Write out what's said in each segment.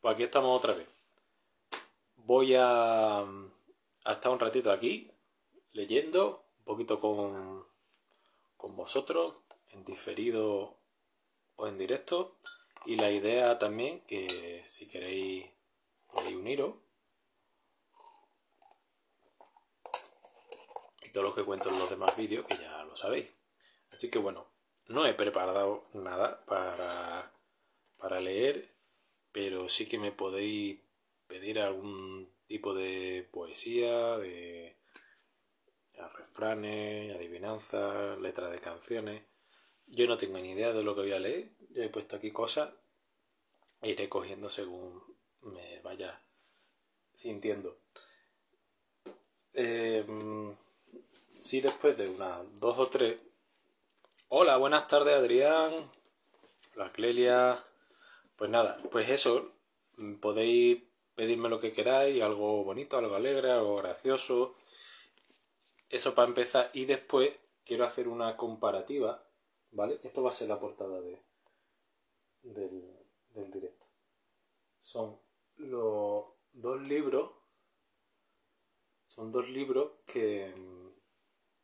Pues aquí estamos otra vez. Voy a estar un ratito aquí, leyendo, un poquito con vosotros, en diferido o en directo. Y la idea también, que si queréis podéis uniros. Y todo lo que cuento en los demás vídeos, que ya lo sabéis. Así que bueno, no he preparado nada para leer, pero sí que me podéis pedir algún tipo de poesía, de refranes, adivinanzas, letras de canciones. Yo no tengo ni idea de lo que voy a leer. Yo he puesto aquí cosas e iré cogiendo según me vaya sintiendo. Sí, después de unas dos o tres. Hola, buenas tardes, Adrián. Hola, Clelia. Pues nada, pues eso. Podéis pedirme lo que queráis, algo bonito, algo alegre, algo gracioso. Eso para empezar. Y después quiero hacer una comparativa. ¿Vale? Esto va a ser la portada del directo. Son los dos libros. Son dos libros que...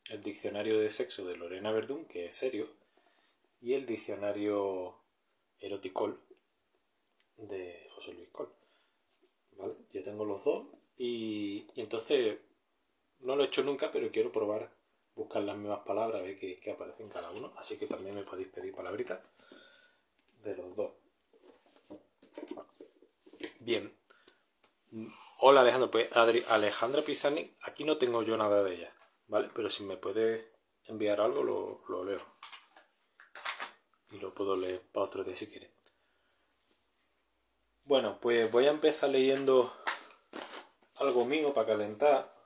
El diccionario de sexo de Lorena Berdún, que es serio. Y el diccionario Eroticoll de José Luis Coll. ¿Vale? Yo tengo los dos. Y entonces... No lo he hecho nunca, pero quiero probar. Buscar las mismas palabras, ver qué aparecen cada uno. Así que también me podéis pedir palabritas de los dos. Bien. Hola, Alejandro. Pues Alejandra Pisani, aquí no tengo yo nada de ella, ¿vale? Pero si me puede enviar algo, lo leo. Y lo puedo leer para otro día si quiere. Bueno, pues voy a empezar leyendo algo mío para calentar.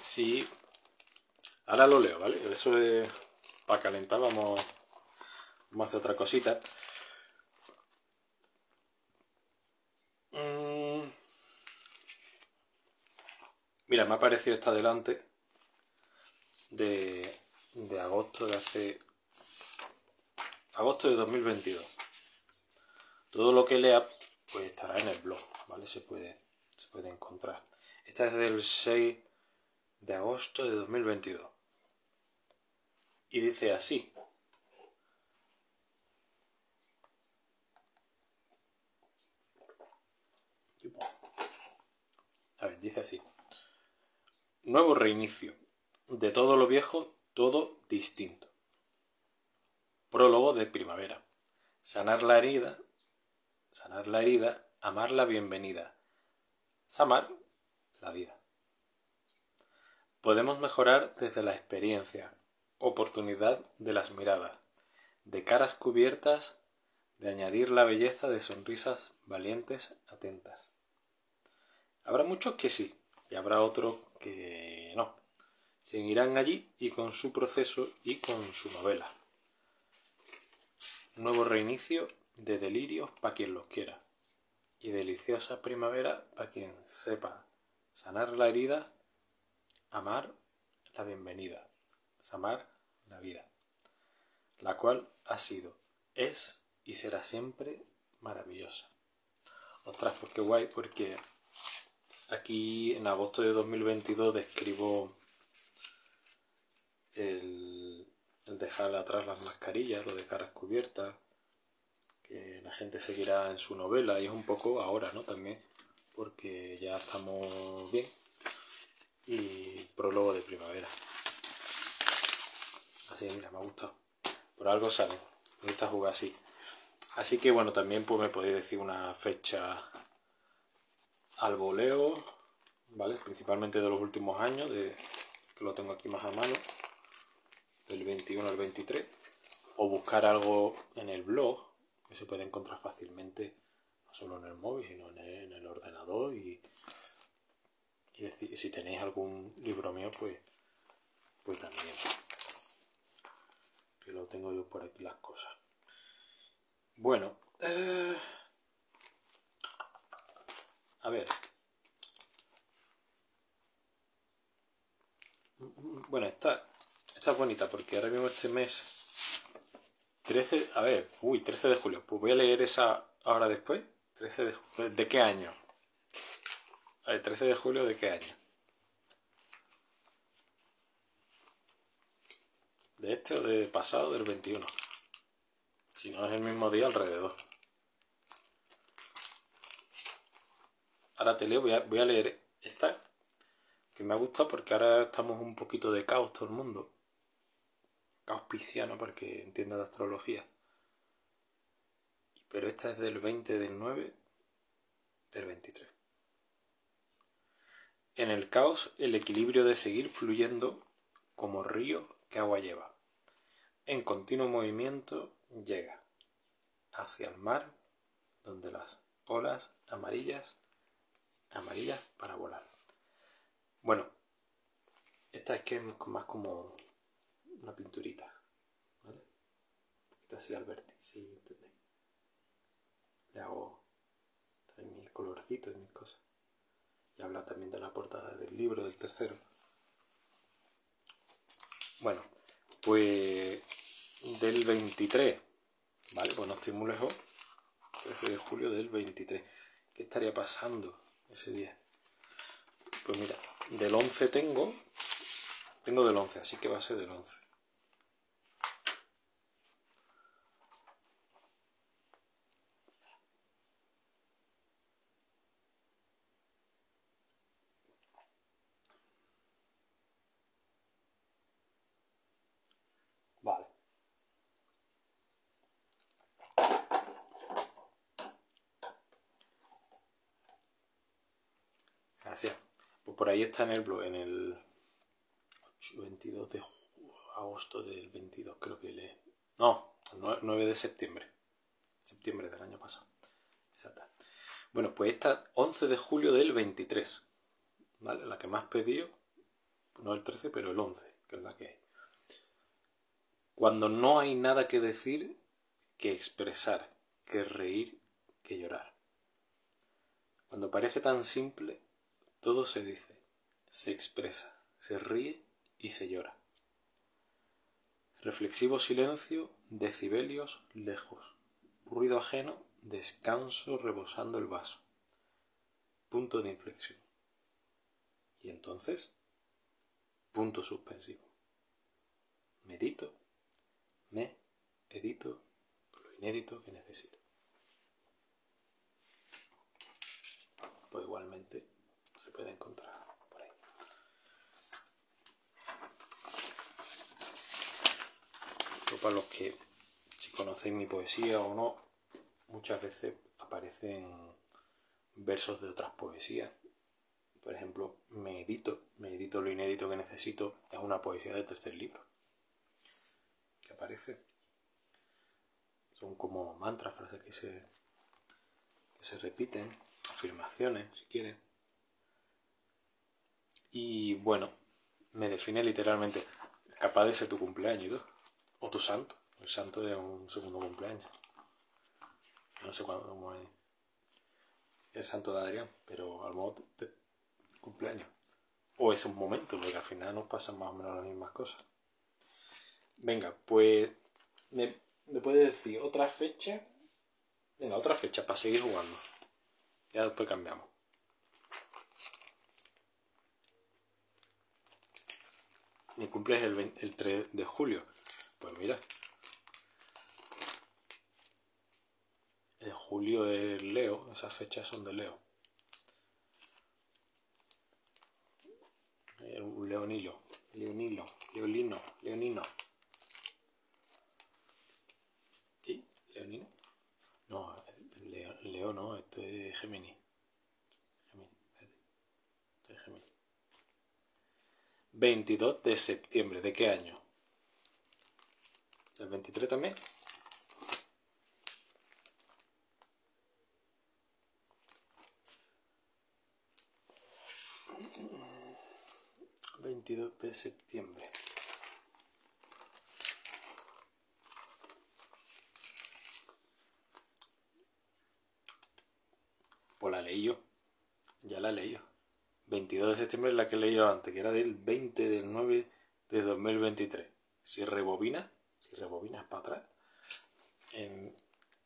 Sí. Ahora lo leo, ¿vale? Eso de... Para calentar vamos a hacer otra cosita. Mira, me ha parecido esta delante de agosto de hace... Agosto de 2022. Todo lo que lea, pues estará en el blog, ¿vale? Se puede encontrar. Esta es del 6... de agosto de 2022. Y dice así. A ver, dice así. Nuevo reinicio. De todo lo viejo, todo distinto. Prólogo de primavera. Sanar la herida, amar la bienvenida. Samar la vida. Podemos mejorar desde la experiencia, oportunidad de las miradas, de caras cubiertas, de añadir la belleza de sonrisas valientes, atentas. Habrá muchos que sí, y habrá otros que no. Seguirán allí y con su proceso y con su novela. Nuevo reinicio de delirios para quien los quiera, y deliciosa primavera para quien sepa sanar la herida, amar la bienvenida, amar la vida, la cual ha sido, es y será siempre maravillosa. Ostras, pues qué guay, porque aquí en agosto de 2022 describo el dejar atrás las mascarillas, lo de caras cubiertas, que la gente seguirá en su novela, y es un poco ahora, ¿no? También, porque ya estamos bien. Y prólogo de primavera. Así, mira, me ha gustado. Por algo sale. Me gusta jugar así. Así que bueno, también pues me podéis decir una fecha al voleo, ¿vale? Principalmente de los últimos años, que lo tengo aquí más a mano, del 21 al 23. O buscar algo en el blog, que se puede encontrar fácilmente, no solo en el móvil, sino en el ordenador. Y decir, si tenéis algún libro mío, pues también. Que lo tengo yo por aquí las cosas. Bueno. A ver. Bueno, esta es bonita porque ahora mismo este mes 13, a ver, uy, 13 de julio. Pues voy a leer esa ahora después. 13 de julio, ¿de qué año? A ver, 13 de julio, ¿de qué año? ¿De este o de pasado? Del 21. Si no es el mismo día, alrededor. Ahora te leo, voy a leer esta, que me ha gustado porque ahora estamos un poquito de caos todo el mundo. Caos pisciano, porque entiendo de astrología. Pero esta es del 20 del 9 del 23. En el caos, el equilibrio de seguir fluyendo como río que agua lleva. En continuo movimiento llega hacia el mar, donde las olas amarillas para volar. Bueno, esta es que es más como una pinturita, ¿vale? Un poquito así al verde, si entendéis. Le hago también mis colorcitos y mis cosas. Y habla también de la portada del libro, del tercero. Bueno, pues del 23, ¿vale? Pues no estoy muy lejos. 13 de julio del 23. ¿Qué estaría pasando ese día? Pues mira, del 11 tengo del 11, así que va a ser del 11. Vale. Gracias. Pues por ahí está en el blog, en el 22 de agosto del 22, creo que le... No, el 9 de septiembre. Septiembre del año pasado. Exacto. Bueno, pues esta 11 de julio del 23. ¿Vale? La que más pedido, no el 13, pero el 11, que es la que hay. Cuando no hay nada que decir, que expresar, que reír, que llorar. Cuando parece tan simple, todo se dice, se expresa, se ríe y se llora. Reflexivo silencio, decibelios lejos, ruido ajeno, descanso rebosando el vaso. Punto de inflexión. Y entonces, punto suspensivo. Medito, me edito lo inédito que necesito. Pues igualmente se puede encontrar. Para los que, si conocéis mi poesía o no, muchas veces aparecen versos de otras poesías. Por ejemplo, me edito lo inédito que necesito, es una poesía del tercer libro que aparece. Son como mantras, frases que se repiten, afirmaciones, si quieren. Y bueno, me define literalmente, capaz de ser tu cumpleaños y todo. O tu santo. El santo es un segundo cumpleaños. No sé cuándo, cómo es el santo de Adrián, pero a lo mejor cumpleaños. O es un momento, porque al final nos pasan más o menos las mismas cosas. Venga, pues... ¿Me puedes decir otra fecha? Venga, otra fecha para seguir jugando. Ya después cambiamos. Mi cumple es el 3 de julio. Pues mira, el julio es Leo, esas fechas son de Leo. Un leonino. ¿Sí? ¿Leonino? No, Leo no, este es Géminis. Este es Géminis. 22 de septiembre, ¿de qué año? ¿Del 23 también? ¿22 de septiembre? Pues la leí yo. Ya la leí yo. 22 de septiembre es la que leí yo antes, que era del 20 del 9 de 2023. Si rebobinas para atrás, en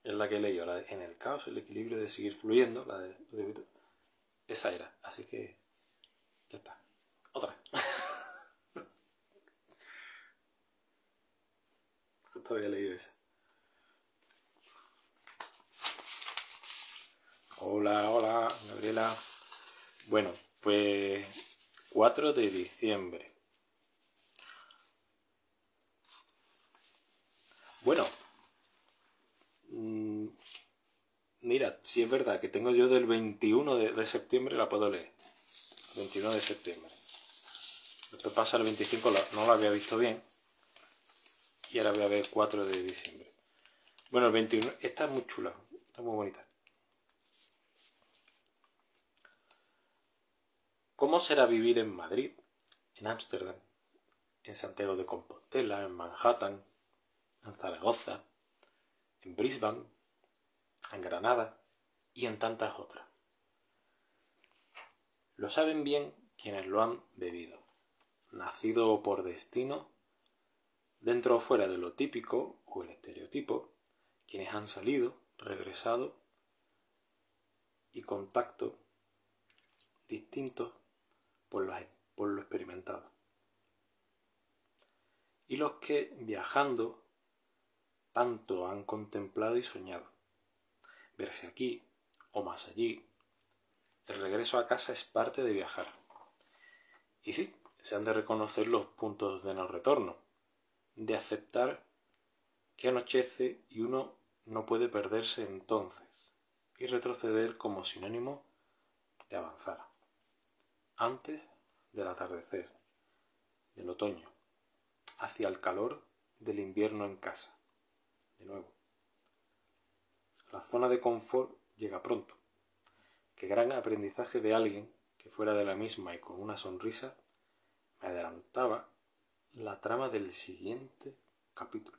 la que he leído, la de, en el caos, el equilibrio de seguir fluyendo, la de esa era, así que ya está, otra. Justo había leído esa. Hola, hola, Gabriela. Bueno, pues 4 de diciembre. Bueno, mira, si es verdad que tengo yo del 21 de septiembre, la puedo leer. 21 de septiembre. Después pasa el 25, no la había visto bien. Y ahora voy a ver 4 de diciembre. Bueno, el 21, esta es muy chula, está muy bonita. ¿Cómo será vivir en Madrid, en Ámsterdam, en Santiago de Compostela, en Manhattan, en Zaragoza, en Brisbane, en Granada y en tantas otras? Lo saben bien quienes lo han bebido. Nacido por destino, dentro o fuera de lo típico o el estereotipo, quienes han salido, regresado y contacto distintos por lo experimentado. Y los que, viajando, tanto han contemplado y soñado. Verse aquí o más allí, el regreso a casa es parte de viajar. Y sí, se han de reconocer los puntos de no retorno, de aceptar que anochece y uno no puede perderse entonces, y retroceder como sinónimo de avanzar. Antes del atardecer, del otoño, hacia el calor del invierno en casa. De nuevo, la zona de confort llega pronto. Qué gran aprendizaje de alguien que fuera de la misma y con una sonrisa me adelantaba la trama del siguiente capítulo.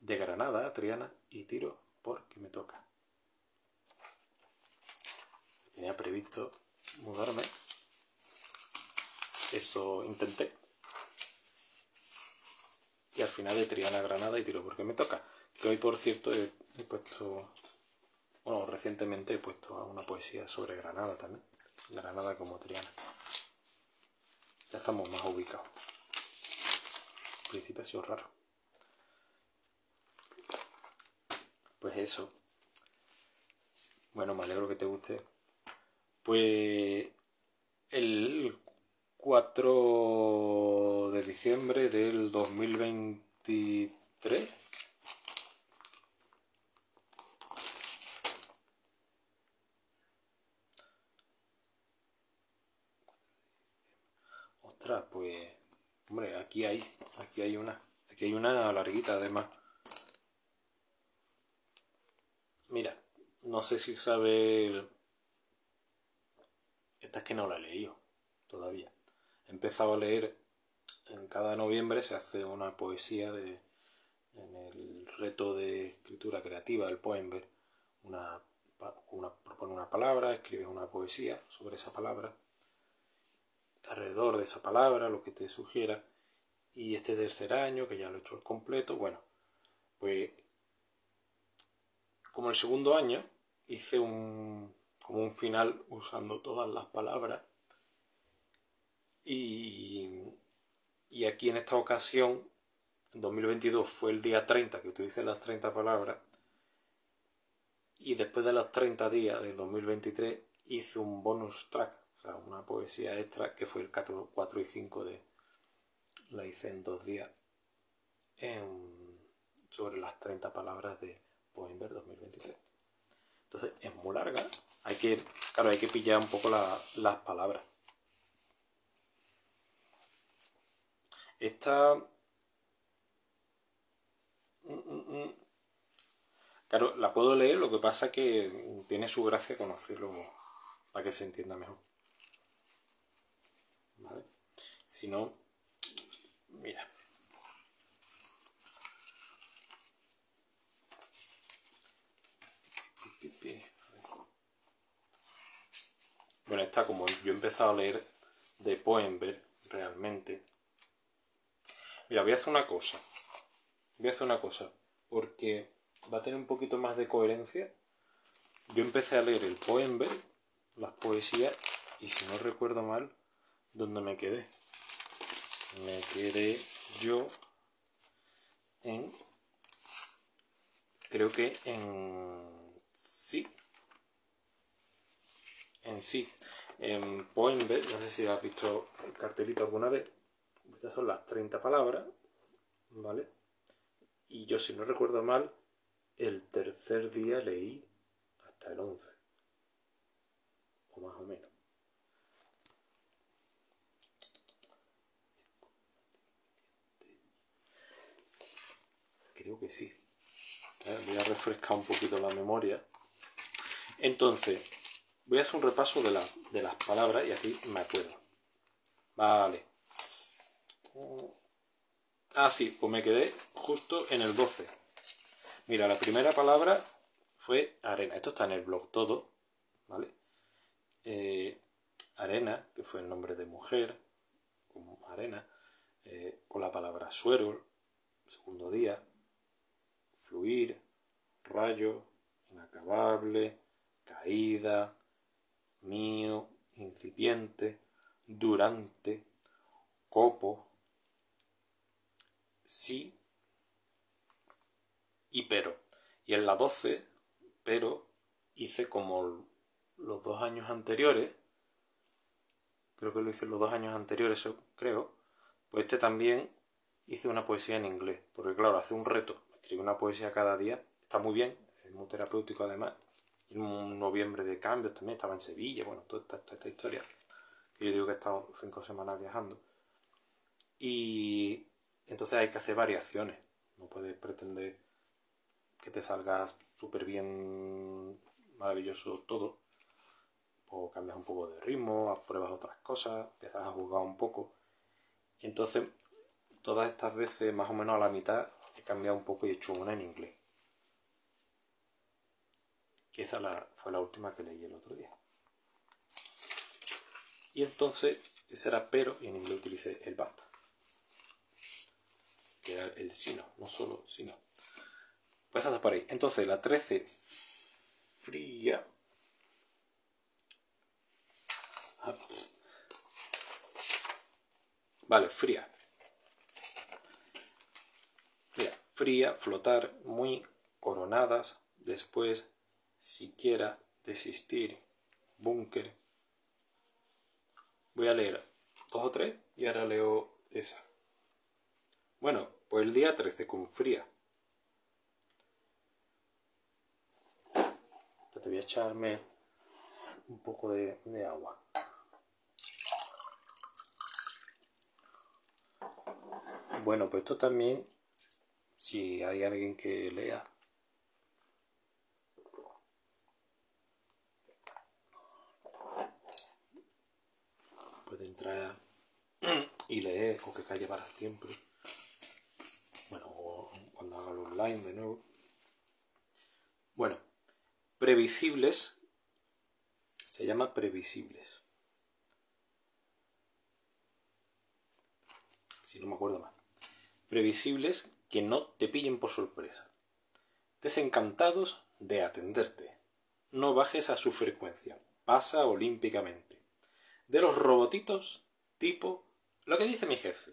De Granada a Triana y tiro porque me toca. Tenía previsto mudarme. Eso intenté. Y al final de Triana a Granada y tiro porque me toca. Que hoy, por cierto, he puesto... Bueno, recientemente he puesto una poesía sobre Granada también. Granada como Triana. Ya estamos más ubicados. Al principio ha sido raro. Pues eso. Bueno, me alegro que te guste. Pues el 4 de diciembre del 2023... Pues, hombre, aquí hay una larguita además. Mira, no sé si sabe Esta es que no la he leído todavía. He empezado a leer, en cada noviembre se hace una poesía en el reto de escritura creativa, el Poember. Propone una palabra, escribe una poesía sobre esa palabra, alrededor de esa palabra, lo que te sugiera. Y este tercer año, que ya lo he hecho al completo, bueno, pues como el segundo año hice como un final usando todas las palabras, y aquí en esta ocasión, en 2022 fue el día 30 que utilicé las 30 palabras, y después de los 30 días de 2023 hice un bonus track. O sea, una poesía extra que fue el 4 y 5 de... La hice en 2 días. Sobre las 30 palabras de Poember 2023. Entonces, es muy larga. Claro, hay que pillar un poco las palabras. Esta... Claro, la puedo leer, lo que pasa que tiene su gracia conocerlo para que se entienda mejor. ¿Vale? Si no, mira. Bueno, está como yo he empezado a leer de Poember, realmente. Mira, voy a hacer una cosa. porque va a tener un poquito más de coherencia. Yo empecé a leer el Poember, las poesías, y si no recuerdo mal, ¿dónde me quedé? Me quedé yo en... creo que en... sí. En sí. En Poember, no sé si has visto el cartelito alguna vez. Estas son las 30 palabras, ¿vale? Y yo, si no recuerdo mal, el tercer día leí hasta el 11. O más o menos. Creo que sí. Voy a refrescar un poquito la memoria. Entonces, voy a hacer un repaso de las palabras y así me acuerdo. Vale. Ah, sí, pues me quedé justo en el 12. Mira, la primera palabra fue arena. Esto está en el blog todo, ¿vale? Arena, que fue el nombre de mujer, como arena. Con la palabra suero, segundo día. Fluir, rayo, inacabable, caída, mío, incipiente, durante, copo, sí y pero. Y en la 12, pero, hice como los 2 años anteriores, creo que lo hice los 2 años anteriores, creo, pues este también hice una poesía en inglés, porque claro, hace un reto, escribir una poesía cada día, está muy bien, es muy terapéutico además, y en un noviembre de cambios también, estaba en Sevilla, bueno, toda esta historia, que yo digo que he estado 5 semanas viajando, y... entonces hay que hacer variaciones. No puedes pretender que te salga súper bien, maravilloso todo. O cambias un poco de ritmo, pruebas otras cosas, empiezas a jugar un poco. Y entonces, todas estas veces, más o menos a la mitad, he cambiado un poco y he hecho una en inglés. Que esa fue la última que leí el otro día. Y entonces, ese era pero, y en inglés utilicé el basta. Que era el sino, no solo sino. Pues hasta por ahí. Entonces, la 13, fría. Vale, fría. Mira, fría, flotar, muy, coronadas, después, siquiera, desistir, búnker. Voy a leer 2 o 3 y ahora leo esa. Bueno, pues el día 13 con fría. Te voy a echarme un poco de agua. Bueno, pues esto también, si hay alguien que lea. Puede entrar y leer, o que calle para siempre. Bueno, o cuando haga el online de nuevo. Bueno, previsibles. Se llama previsibles. Si no me acuerdo mal. Previsibles, que no te pillen por sorpresa. Desencantados de atenderte. No bajes a su frecuencia. Pasa olímpicamente. De los robotitos, tipo lo que dice mi jefe.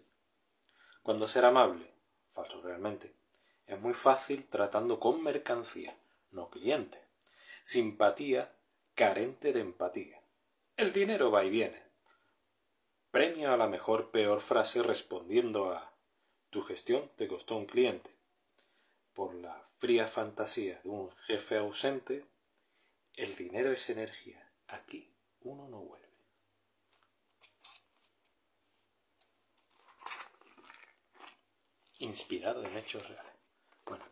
Cuando ser amable. Falso realmente. Es muy fácil tratando con mercancía, no cliente. Simpatía, carente de empatía. El dinero va y viene. Premio a la mejor peor frase respondiendo a tu gestión te costó un cliente. Por la fría fantasía de un jefe ausente, el dinero es energía. Aquí uno no vuelve. Inspirado en hechos reales. Bueno.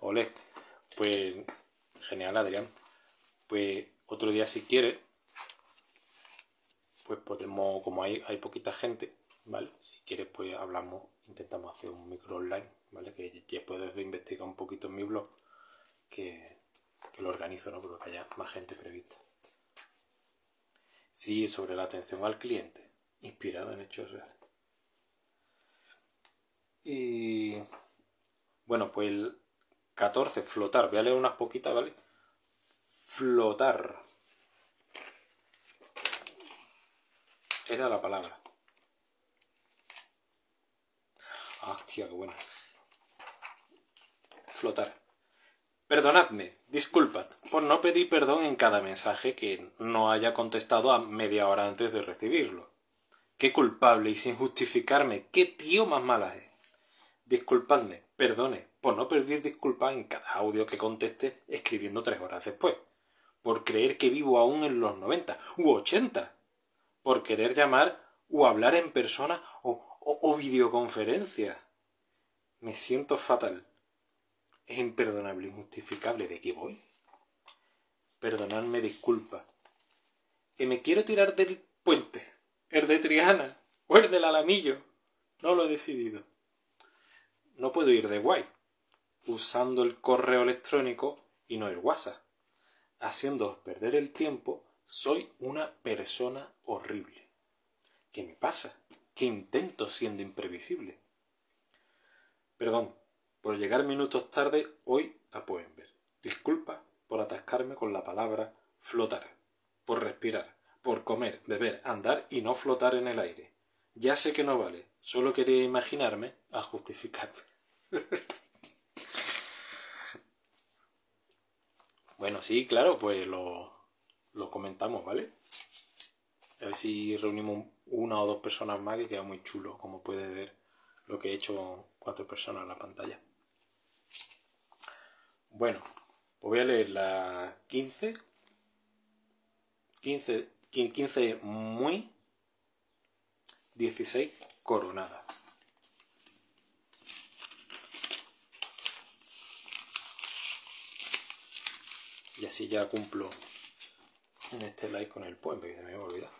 Olé. Pues, genial, Adrián. Pues, otro día si quieres, pues podemos, como hay poquita gente, ¿vale? Si quieres, pues hablamos, intentamos hacer un micro online, ¿vale? Que ya puedes investigar un poquito en mi blog, que lo organizo, ¿no? Porque haya más gente prevista. Sí, sobre la atención al cliente. Inspirado en hechos reales. Y Bueno, pues el 14, flotar. Voy a leer unas poquitas, ¿vale? Flotar. Era la palabra. Hostia, qué bueno. Flotar. Perdonadme, disculpad, por no pedir perdón en cada mensaje que no haya contestado a media hora antes de recibirlo. Qué culpable y sin justificarme, qué tío más mala es. Disculpadme, perdone, por no pedir disculpas en cada audio que conteste escribiendo 3 horas después. Por creer que vivo aún en los 90 u 80. Por querer llamar o hablar en persona o videoconferencia. Me siento fatal. Es imperdonable, injustificable. ¿De qué voy? Perdonadme, disculpa. Que me quiero tirar del puente. El de Triana. O el del Alamillo. No lo he decidido. No puedo ir de guay. Usando el correo electrónico y no el WhatsApp. Haciéndoos perder el tiempo. Soy una persona horrible. ¿Qué me pasa? ¿Qué intento siendo imprevisible? Perdón. Por llegar minutos tarde hoy a Poember. Disculpa por atascarme con la palabra flotar, por respirar, por comer, beber, andar y no flotar en el aire. Ya sé que no vale, solo quería imaginarme a justificarme. Bueno, sí, claro, pues lo comentamos, ¿vale? A ver si reunimos una o dos personas más que queda muy chulo, como puedes ver lo que he hecho 4 personas en la pantalla. Bueno, pues voy a leer la 15 muy, 16 coronada. Y así ya cumplo en este like con el poema, que se me había olvidado.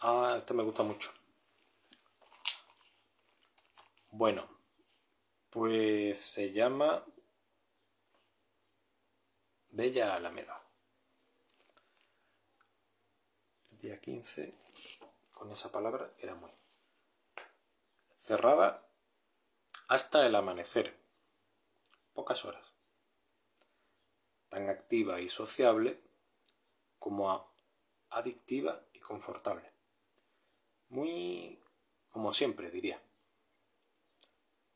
Ah, esta me gusta mucho. Bueno, pues se llama Bella Alameda. El día 15, con esa palabra, era muy. Cerrada hasta el amanecer. Pocas horas. Tan activa y sociable como adictiva y confortable. Muy como siempre, diría.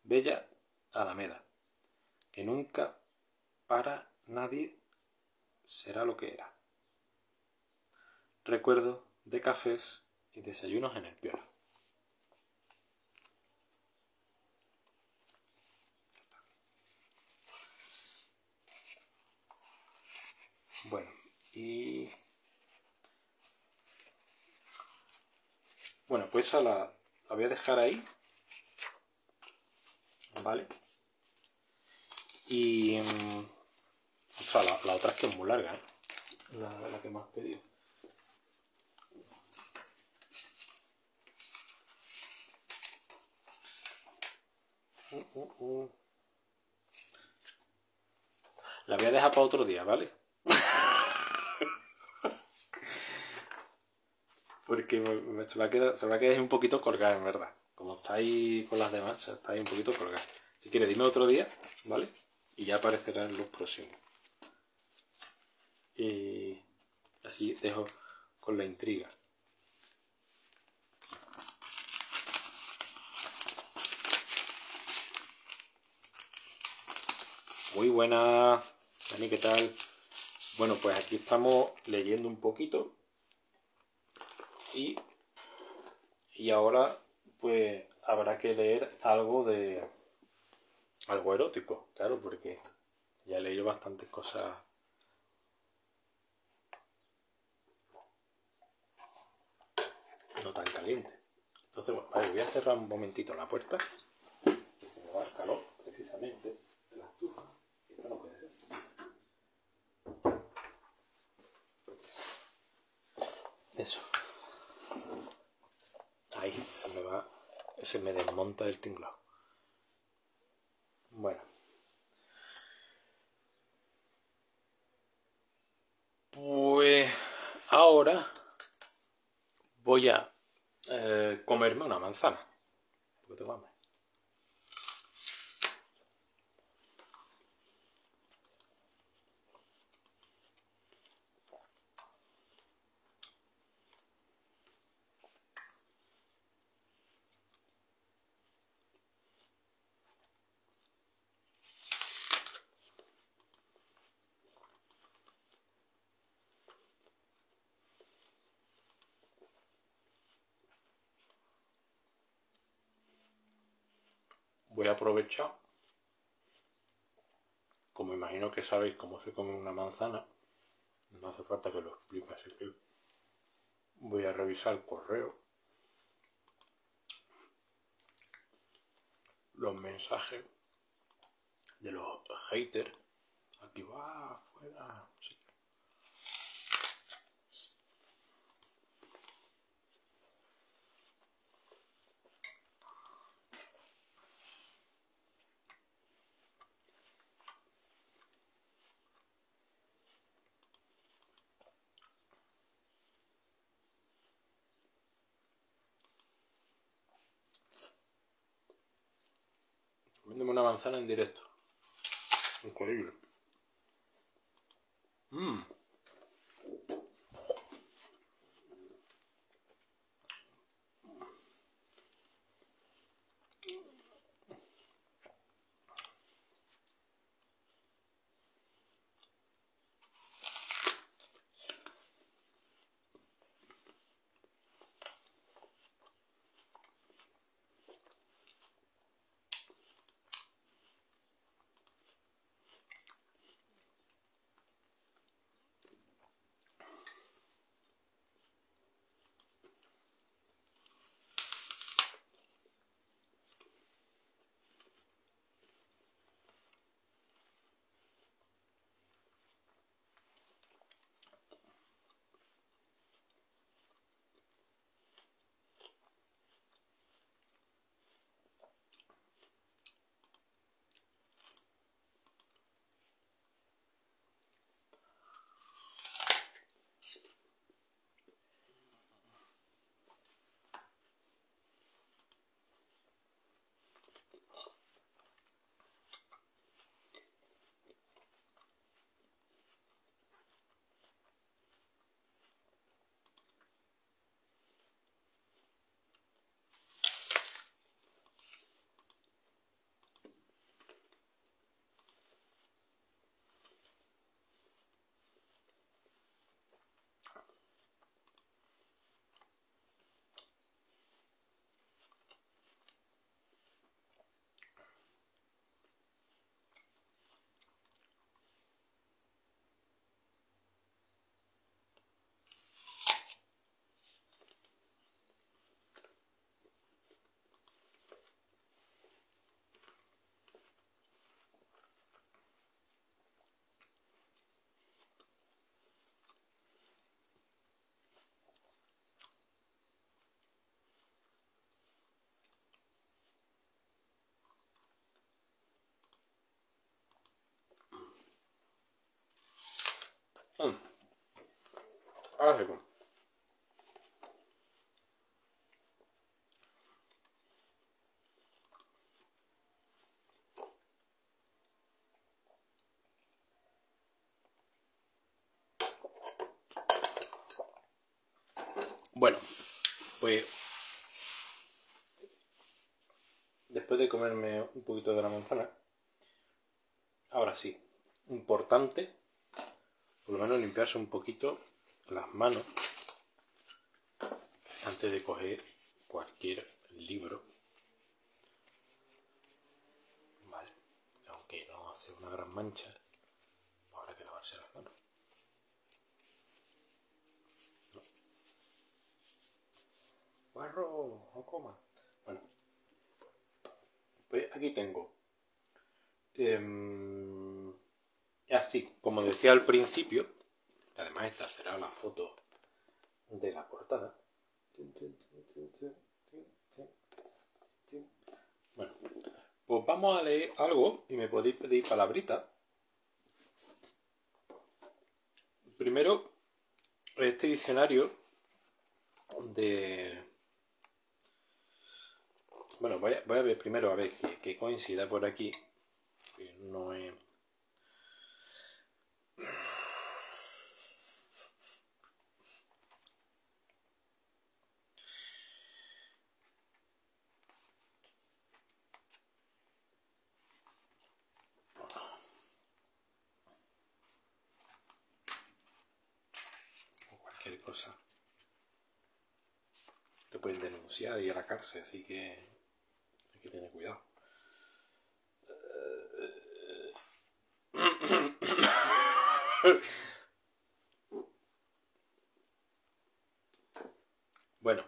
Bella Alameda, que nunca para nadie será lo que era. Recuerdo de cafés y desayunos en el Piola. Bueno, y... Bueno, pues esa la voy a dejar ahí. ¿Vale? Y... O sea, la otra es que es muy larga, ¿eh? La que me has pedido. La voy a dejar para otro día, ¿vale? Porque se me va a quedar un poquito colgada, en verdad. Como está ahí con las demás, está ahí un poquito colgado. Si quieres, dime otro día, ¿vale? Y ya aparecerán los próximos. Y así dejo con la intriga. Muy buenas, Dani, ¿qué tal? Bueno, pues aquí estamos leyendo un poquito. Y ahora... pues habrá que leer algo erótico, claro, porque ya he leído bastantes cosas. No tan caliente. Entonces, bueno, vale, voy a cerrar un momentito la puerta. Que se me va el calor, precisamente, de la estufa. Esto no puede ser. Eso. Ahí se me desmonta el tinglado. Bueno. Pues ahora voy a comerme una manzana. Porque tengo hambre. voy a aprovechar, como imagino que sabéis cómo se come una manzana, no hace falta que lo explique, así que voy a revisar el correo, los mensajes de los haters. Aquí va, afuera, sí. Véndeme una manzana en directo. Increíble. Ahora se come. Bueno, pues después de comerme un poquito de la manzana, ahora sí, importante, por lo menos limpiarse un poquito las manos antes de coger cualquier libro, vale, aunque no hace una gran mancha, habrá que lavarse las manos, ¿no? Barro, no coma. Bueno, pues aquí tengo así, como decía al principio, además esta será la foto de la portada. Bueno, pues vamos a leer algo y me podéis pedir palabritas. Primero, este diccionario de... Bueno, voy a ver primero a ver que coincida por aquí. Que no es... cosa. Te pueden denunciar y ir a la cárcel, así que hay que tener cuidado. Bueno.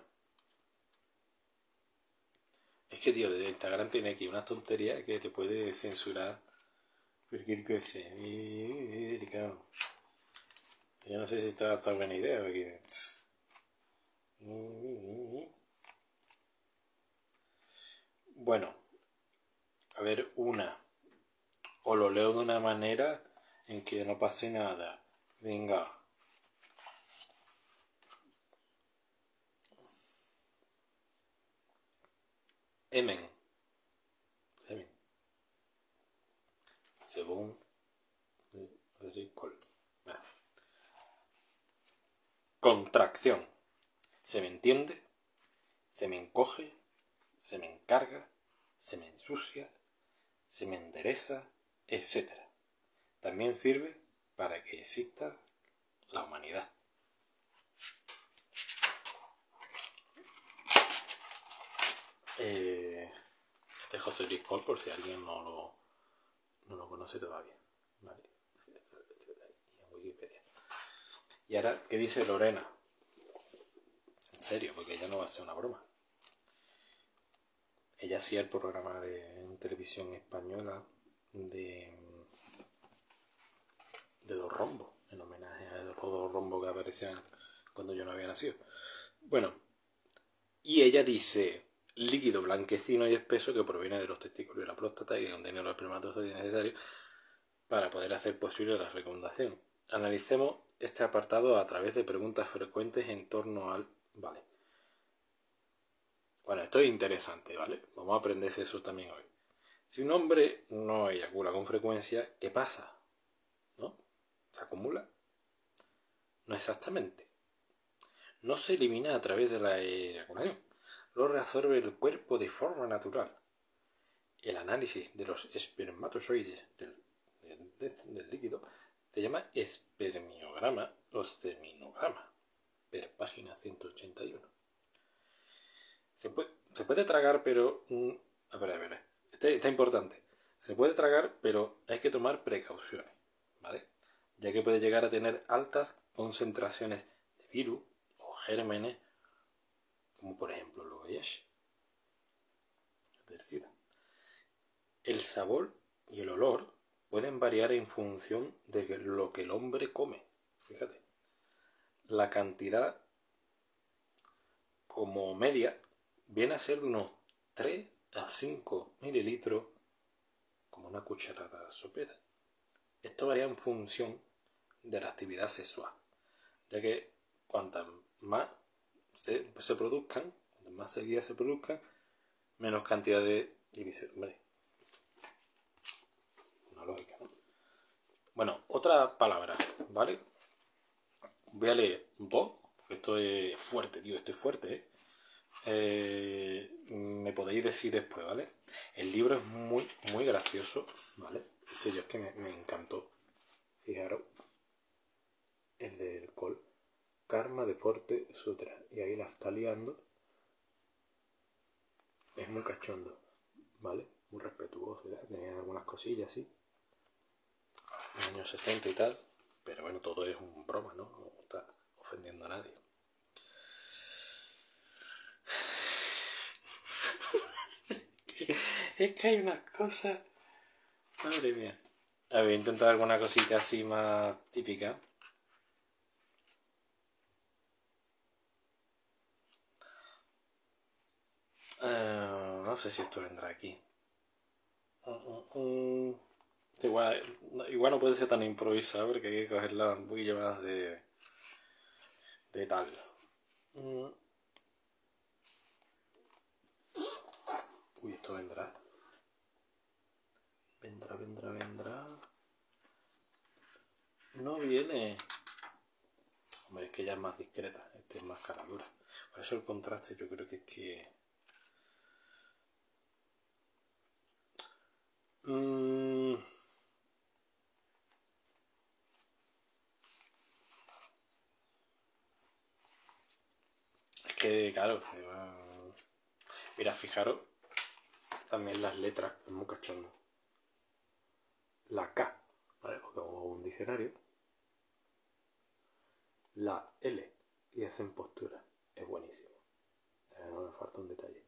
Es que, tío, de Instagram tiene aquí una tontería que te puede censurar cualquier cosa. Yo no sé si está tan buena idea porque... Bueno, a ver, una. O lo leo de una manera en que no pase nada. Venga. Emen. Emen. Según Eroticoll. Contracción. Se me entiende, se me encoge, se me encarga, se me ensucia, se me endereza, etc. También sirve para que exista la humanidad. Este es José Luis Coll, por si alguien no lo conoce todavía. Vale. Y ahora, ¿qué dice Lorena? En serio, porque ella no va a hacer una broma. Ella hacía el programa en televisión española de Dos Rombos, en homenaje a los dos rombos que aparecían cuando yo no había nacido. Bueno, y ella dice: líquido blanquecino y espeso que proviene de los testículos y la próstata y que contiene los espermatozoides necesarios para poder hacer posible la fecundación. Analicemos este apartado a través de preguntas frecuentes en torno al... Vale. Bueno, esto es interesante, ¿vale? Vamos a aprender eso también hoy. Si un hombre no eyacula con frecuencia, ¿qué pasa? ¿No? ¿Se acumula? No exactamente. No se elimina a través de la eyaculación. Lo reabsorbe el cuerpo de forma natural. El análisis de los espermatozoides del líquido... se llama espermiograma o seminograma, per página 181. Se puede tragar, pero... A ver. Está importante. Se puede tragar, pero hay que tomar precauciones, ¿vale? Ya que puede llegar a tener altas concentraciones de virus o gérmenes, como por ejemplo lo VIH. El sabor y el olor pueden variar en función de lo que el hombre come. Fíjate. La cantidad como media viene a ser de unos 3 a 5 mililitros como una cucharada sopera. Esto varía en función de la actividad sexual, ya que cuantas más se produzcan, cuantas más seguidas se produzcan, menos cantidad de... lógica, ¿no? Bueno, otra palabra, ¿vale? Voy a leer dos, porque esto es fuerte, tío, esto es fuerte, ¿eh? Me podéis decir después, ¿vale? El libro es muy, muy gracioso, ¿vale? Esto yo es que me encantó. Fijaros, el del Coll, Karma de Forte Sutra, y ahí la está liando. Es muy cachondo, ¿vale? Muy respetuoso, ¿verdad? Tenía algunas cosillas, sí. Años 70 y tal, pero bueno, todo es un broma, ¿no? No está ofendiendo a nadie. Es que hay unas cosas... Madre mía. A ver, intentado alguna cosita así más típica. No sé si esto vendrá aquí. Igual no puede ser tan improvisado porque hay que cogerla un poquillo más de tal. Uy, esto vendrá. Vendrá. No viene. Hombre, es que ya es más discreta. Este es más caradura. Por eso el contraste yo creo que es que... Claro, mira, fijaros también las letras, es muy cachondo. La K, ¿vale? Porque como un diccionario, la L y hacen postura. Es buenísimo. No me falta un detalle.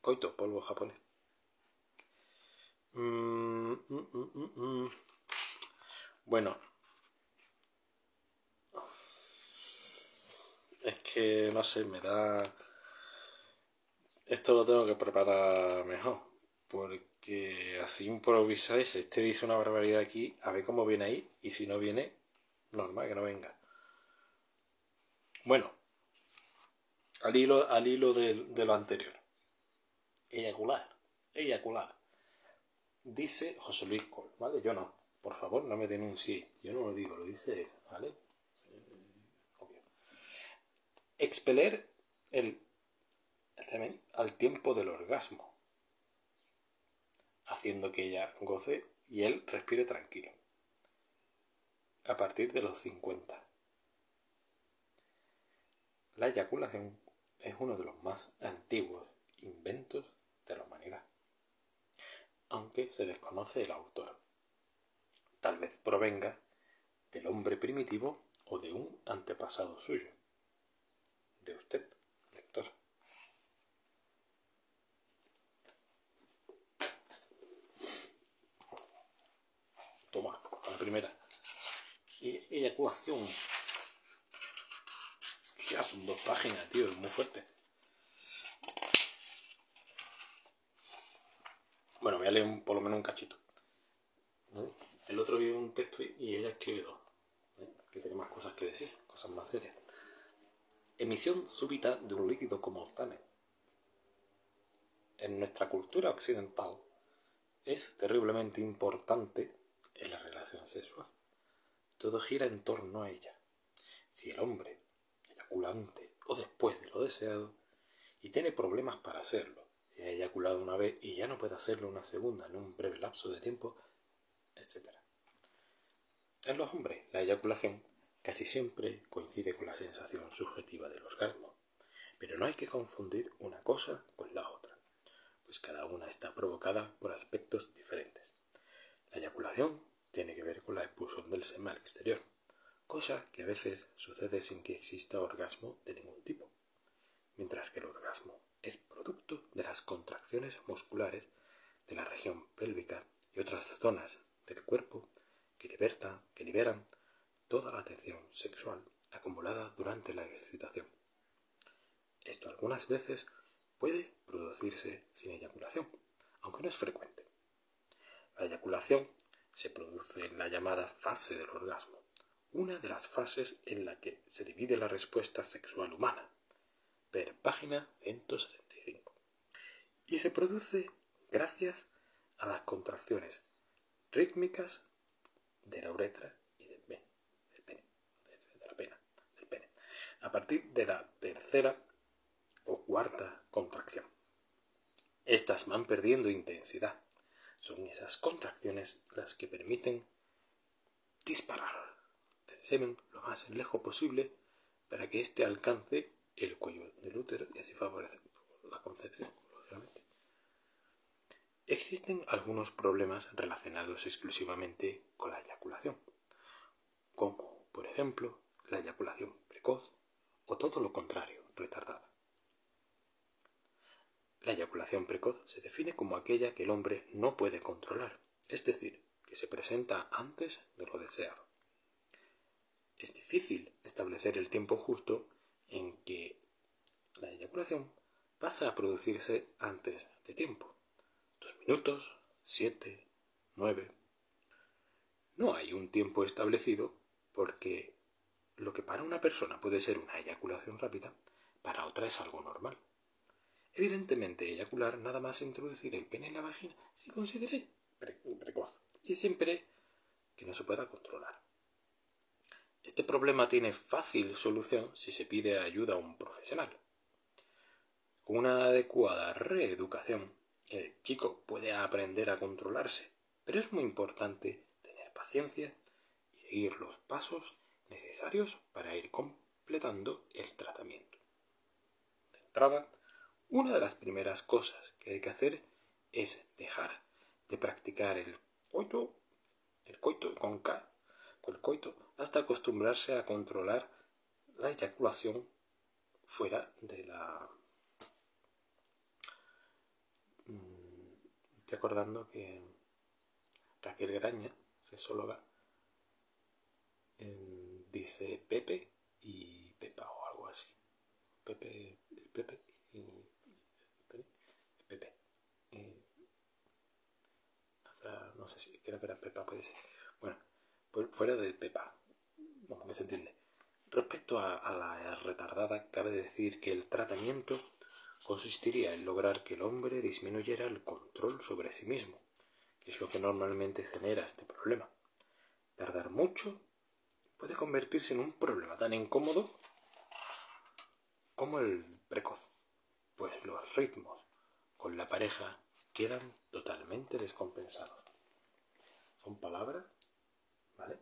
Koito, polvo japonés. Bueno. Es que, no sé, me da... Esto lo tengo que preparar mejor. Porque así improvisáis. Este dice una barbaridad aquí. A ver cómo viene ahí. Y si no viene, normal que no venga. Bueno. Al hilo de lo anterior. Eyacular. Eyacular. Dice José Luis Coll, ¿vale? Yo no. Por favor, no me denuncie. Yo no lo digo, lo dice él, ¿vale? Obvio. Expeler el semen al tiempo del orgasmo, haciendo que ella goce y él respire tranquilo. A partir de los 50. La eyaculación es uno de los más antiguos inventos de la humanidad, aunque se desconoce el autor. Tal vez provenga del hombre primitivo o de un antepasado suyo, de usted, lector. Toma, la primera. Eyaculación. Ya son 2 páginas, tío, es muy fuerte. Bueno, voy a leer por lo menos un cachito. ¿Eh? El otro vive un texto y ella escribe 2. ¿Eh? Que tiene más cosas que decir, cosas más serias. Emisión súbita de un líquido como oxalanes. En nuestra cultura occidental es terriblemente importante en la relación sexual. Todo gira en torno a ella. Si el hombre, eyaculante o después de lo deseado, y tiene problemas para hacerlo, si ha eyaculado una vez y ya no puede hacerlo una segunda en un breve lapso de tiempo, etc. En los hombres, la eyaculación casi siempre coincide con la sensación subjetiva del orgasmo, pero no hay que confundir una cosa con la otra, pues cada una está provocada por aspectos diferentes. La eyaculación tiene que ver con la expulsión del semen al exterior, cosa que a veces sucede sin que exista orgasmo de ningún tipo, mientras que el orgasmo es producto de las contracciones musculares de la región pélvica y otras zonas del cuerpo que liberan toda la tensión sexual acumulada durante la excitación. Esto algunas veces puede producirse sin eyaculación, aunque no es frecuente. La eyaculación se produce en la llamada fase del orgasmo, una de las fases en la que se divide la respuesta sexual humana, per página 175, y se produce gracias a las contracciones rítmicas de la uretra y del pene, a partir de la 3ª o 4ª contracción. Estas van perdiendo intensidad. Son esas contracciones las que permiten disparar semen lo más lejos posible para que éste alcance el cuello del útero y así favorece la concepción, lógicamente. Existen algunos problemas relacionados exclusivamente con la eyaculación, como por ejemplo la eyaculación precoz o todo lo contrario, retardada. La eyaculación precoz se define como aquella que el hombre no puede controlar, es decir, que se presenta antes de lo deseado. Es difícil establecer el tiempo justo en que la eyaculación pasa a producirse antes de tiempo. 2 minutos, 7, 9. No hay un tiempo establecido porque lo que para una persona puede ser una eyaculación rápida, para otra es algo normal. Evidentemente, eyacular nada más introducir el pene en la vagina se considera precoz y siempre que no se pueda controlar. Este problema tiene fácil solución si se pide ayuda a un profesional. Con una adecuada reeducación, el chico puede aprender a controlarse, pero es muy importante tener paciencia y seguir los pasos necesarios para ir completando el tratamiento. De entrada, una de las primeras cosas que hay que hacer es dejar de practicar el coito con K, del coito hasta acostumbrarse a controlar la eyaculación fuera de la... Estoy acordando que Raquel Graña, sexóloga, dice Pepe y Pepa o algo así. Pepe. No sé si creo que era Pepa, puede ser. Bueno, pues fuera de Pepa, como que se entiende. Respecto a la retardada, cabe decir que el tratamiento consistiría en lograr que el hombre disminuyera el control sobre sí mismo, que es lo que normalmente genera este problema. Tardar mucho puede convertirse en un problema tan incómodo como el precoz, pues los ritmos con la pareja quedan totalmente descompensados. Son palabras, ¿vale?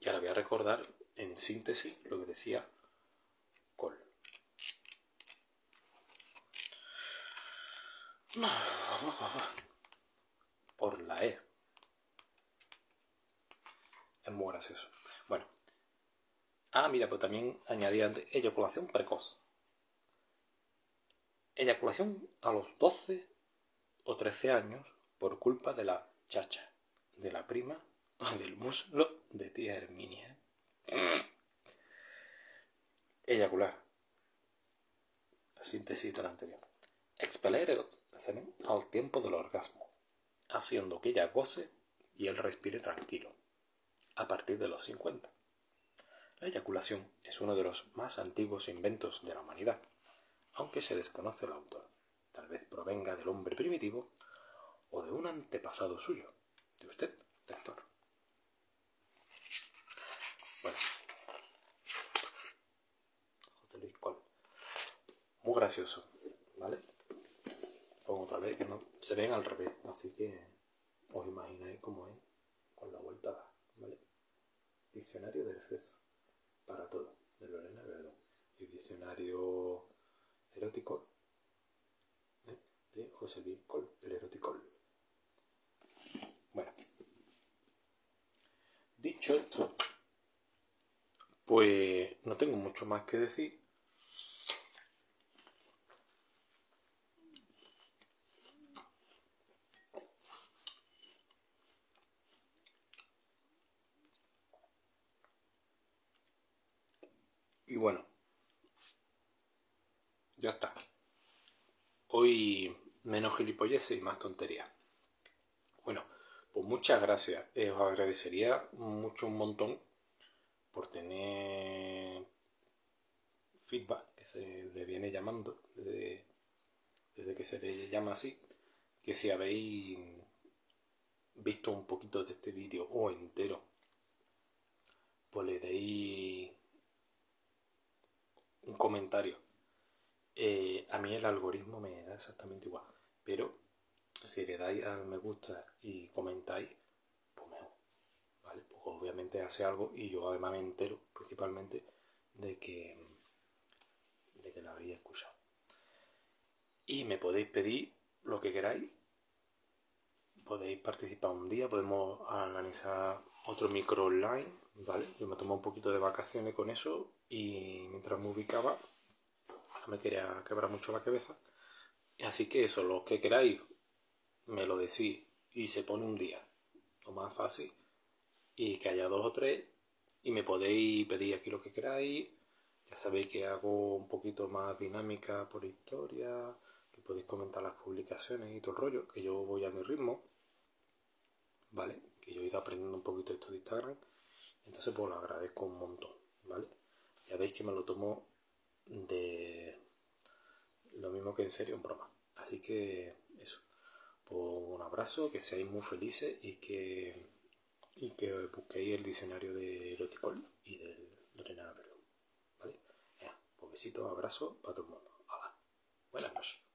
Y ahora voy a recordar en síntesis lo que decía Coll. Por la E. Es muy gracioso. Bueno. Ah, mira, pero también añadí antes eyaculación precoz. Eyaculación a los 12 o 13 años por culpa de la chacha, de la prima o del muslo de tía Herminia. Eyacular. Síntesis de la anterior. Expeler el semen al tiempo del orgasmo, haciendo que ella goce y él respire tranquilo, a partir de los 50. La eyaculación es uno de los más antiguos inventos de la humanidad, aunque se desconoce el autor. Tal vez provenga del hombre primitivo o de un antepasado suyo, de usted, lector. Bueno. José Luis Coll. Muy gracioso, ¿vale? Pongo otra vez que no se ven al revés, así que os imagináis cómo es con la vuelta da, ¿vale? Diccionario del sexo para todo, de Lorena Berdún. Y diccionario... Eroticoll, de José Luis Coll, el Eroticoll. Bueno, dicho esto, pues no tengo mucho más que decir. Y bueno, ya está. Hoy menos gilipolleces y más tonterías. Bueno, pues muchas gracias. Os agradecería mucho, un montón, por tener feedback, que se le viene llamando desde que se le llama así. Que si habéis visto un poquito de este vídeo o entero, pues le deis un comentario. A mí el algoritmo me da exactamente igual, pero si le dais al me gusta y comentáis, pues mejor, ¿vale? Pues obviamente hace algo y yo además me entero, principalmente, de que la habéis escuchado. Y me podéis pedir lo que queráis, podéis participar un día, podemos analizar otro micro online, ¿vale? Yo me tomo un poquito de vacaciones con eso y mientras me ubicaba... me quería quebrar mucho la cabeza, así que eso, lo que queráis me lo decís y se pone un día, lo más fácil, y que haya 2 o 3 y me podéis pedir aquí lo que queráis. Ya sabéis que hago un poquito más dinámica por historia, que podéis comentar las publicaciones y todo el rollo, que yo voy a mi ritmo, ¿vale? Que yo he ido aprendiendo un poquito esto de Instagram, entonces pues lo agradezco un montón, ¿vale? Ya veis que me lo tomo de lo mismo que en serio, en broma. Así que eso, pues un abrazo, que seáis muy felices y que busquéis el diccionario de Eroticoll y del Lorena Berdún, ¿vale? Ya, pues besitos, abrazos para todo el mundo. Hola, buenas noches.